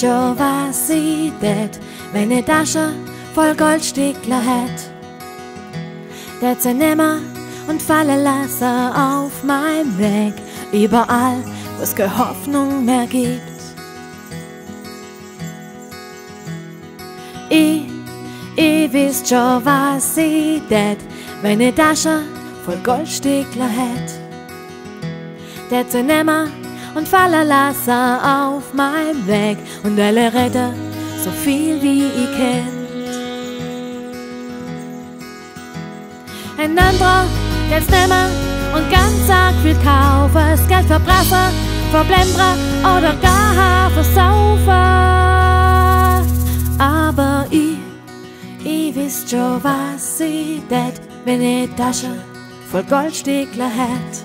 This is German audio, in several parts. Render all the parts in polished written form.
schon was sie tät, wenn ne Tasche voll Goldstickler hätt. Der Zernehmer und Fallenlasser auf meinem Weg, überall, wo's keine Hoffnung mehr gibt. Ich wisst schon, was ich tät, wenn ne Tasche voll Goldstickler hätt. Der Zernehmer und Fallenlasser auf meinem Weg und alle Räder, so viel wie ich kennt. Ein anderer, ganz nimmer und ganz arg viel kaufen, das Geld verbrassen, verblendern oder gar versaufen. Aber ich wisst schon, was ich tät, wenn ich Tasche voll Goldstickler hätt.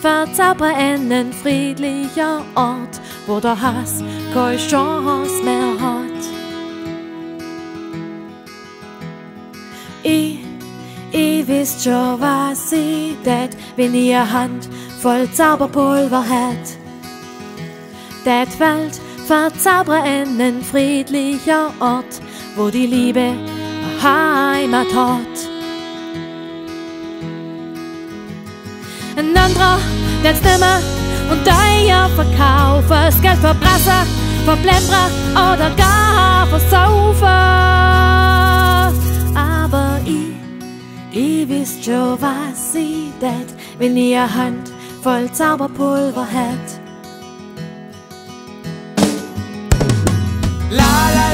verzaubern in einen friedlicher Ort, wo der Hass keine Chance mehr hat. Ich wisst schon was ich tät, wenn ich eine Hand voll Zauberpulver hätt. Tät Welt verzaubern in einen friedlicher Ort, wo die Liebe Heimat hat. Ein anderer, der's nimmer und teuer verkaufen, das Geld verbrassen, verblendern oder gar versaufen. Aber ich wisst schon, was ich tät, wenn ich eine Hand voll Zauberpulver hätt. La la la.